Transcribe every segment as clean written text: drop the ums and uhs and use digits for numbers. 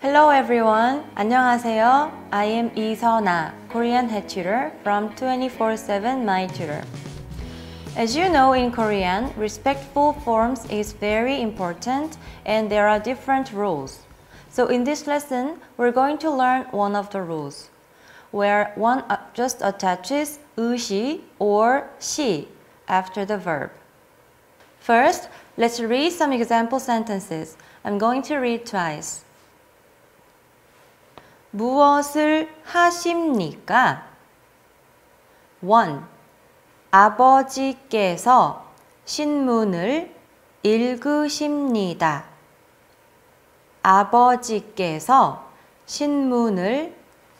Hello everyone. 안녕하세요. I am Lee Seona, Korean head tutor from 24/7 My Tutor. As you know, in Korean, respectful forms is very important and there are different rules. So in this lesson, we're going to learn one of the rules, where one just attaches 으시 or 시 after the verb. First, let's read some example sentences. I'm going to read twice. 무엇을 하십니까? 1. 아버지께서 신문을 읽으십니다. 아버지께서 신문을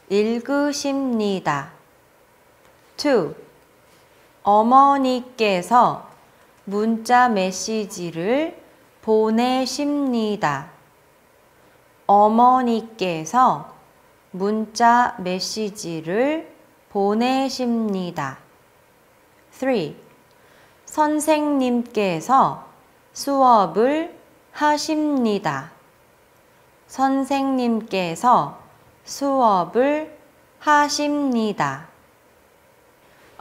읽으십니다. 2. 어머니께서 문자 메시지를 보내십니다. 어머니께서 문자 메시지를 보내십니다. 3. 선생님께서 수업을 하십니다. 선생님께서 수업을 하십니다.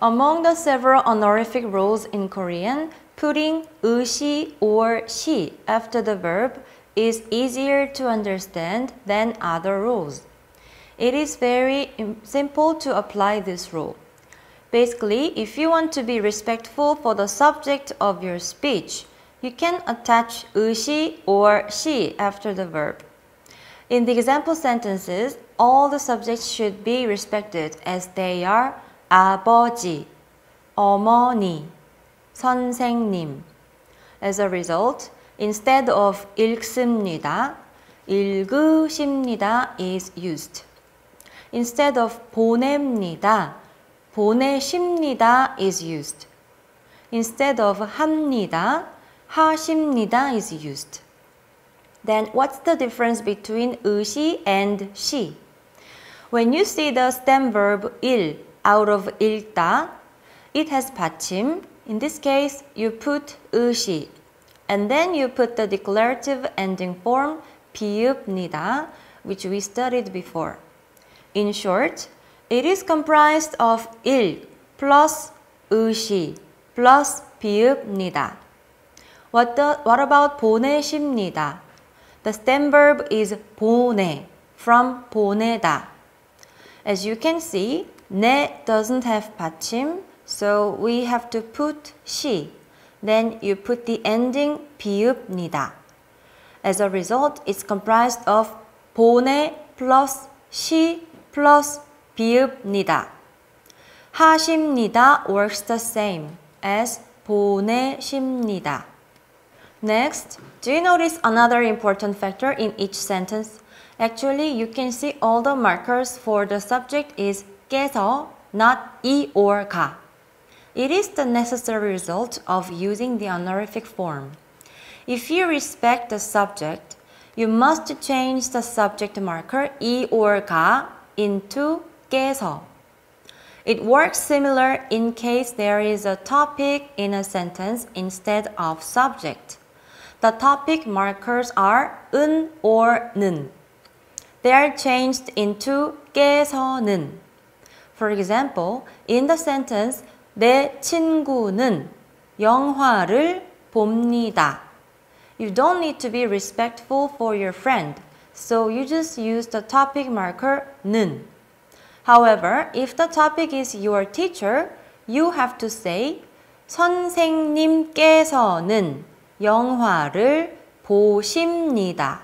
Among the several honorific rules in Korean, putting 으시 or 시 after the verb is easier to understand than other rules. It is very simple to apply this rule. Basically, if you want to be respectful for the subject of your speech, you can attach 으시 or 시 after the verb. In the example sentences, all the subjects should be respected as they are 아버지, 어머니, 선생님. As a result, instead of 읽습니다, 읽으십니다 is used. Instead of 보냅니다, 보내십니다 is used. Instead of 합니다, 하십니다 is used. Then what's the difference between 으시 and 시? When you see the stem verb 일 out of 읽다, it has 받침. In this case, you put 으시. And then you put the declarative ending form 비읍니다, which we studied before. In short, it is comprised of 일 plus 으시 plus 비읍니다. What about 보내십니다? The stem verb is 보내, from 보내다. As you can see, 네 doesn't have 받침, so we have to put 시. Then you put the ending 비읍니다. As a result, it's comprised of 보내 plus 시 plus 비읍니다. 하십니다 works the same as 보내십니다. Next, do you notice another important factor in each sentence? Actually, you can see all the markers for the subject is 깨서, not 이 or 가. It is the necessary result of using the honorific form. If you respect the subject, you must change the subject marker 이 or 가 into 깨서. It works similar in case there is a topic in a sentence instead of subject. The topic markers are 은 or 는. They are changed into 깨서는. For example, in the sentence 내 친구는 영화를 봅니다. You don't need to be respectful for your friend, so you just use the topic marker 는. However, if the topic is your teacher, you have to say 선생님께서는 영화를 보십니다.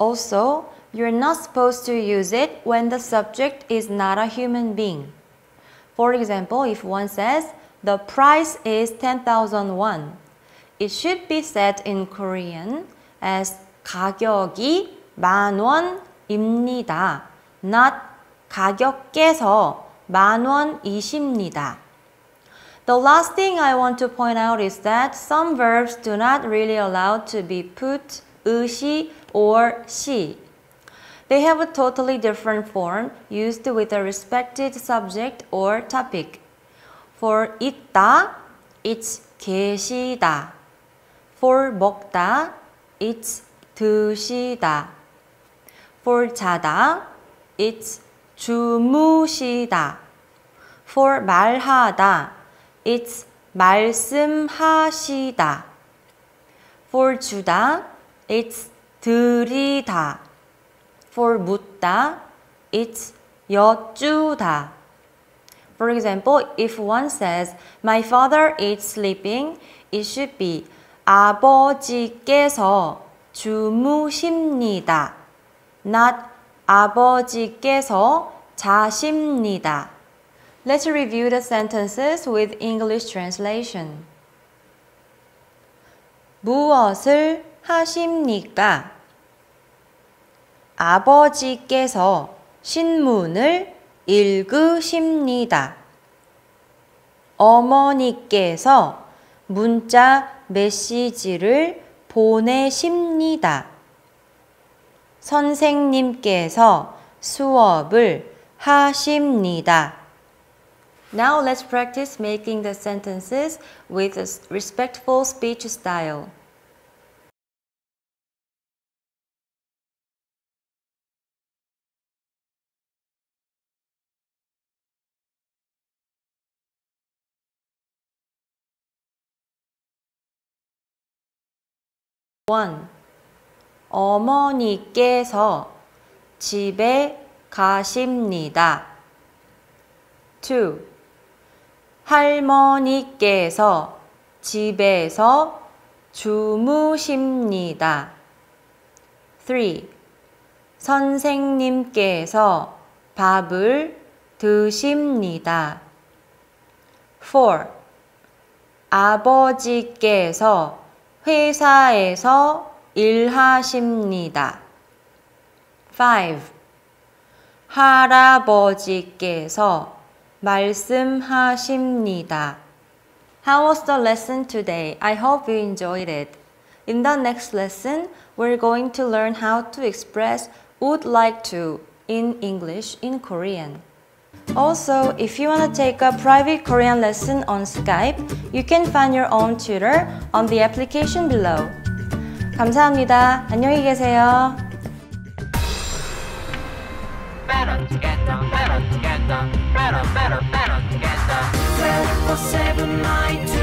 Also, you're not supposed to use it when the subject is not a human being. For example, if one says, the price is 10,000 won. It should be said in Korean as 가격이 10,000원입니다. Not 가격께서 10,000원이십니다. The last thing I want to point out is that some verbs do not really allow to be put 으시 or 시. They have a totally different form used with a respected subject or topic. For 있다, it's 계시다. For 먹다, it's 드시다. For 자다, it's 주무시다. For 말하다, it's 말씀하시다. For 주다, it's 드리다. For 묻다, it's 여쭈다. For example, if one says, my father is sleeping, it should be 아버지께서 주무십니다. Not 아버지께서 자십니다. Let's review the sentences with English translation. 무엇을 하십니까? 아버지께서 신문을 읽으십니다. 어머니께서 문자 메시지를 보내십니다. 선생님께서 수업을 하십니다. Now let's practice making the sentences with a respectful speech style. One. 어머니께서 집에 가십니다. 2. 할머니께서 집에서 주무십니다. 3. 선생님께서 밥을 드십니다. 4. 아버지께서 회사에서 일하십니다. 5. 할아버지께서 말씀하십니다. How was the lesson today? I hope you enjoyed it. In the next lesson, we're going to learn how to express would like to in English in Korean. Also, if you want to take a private Korean lesson on Skype, you can find your own tutor on the application below. 감사합니다. 안녕히 계세요. Better together.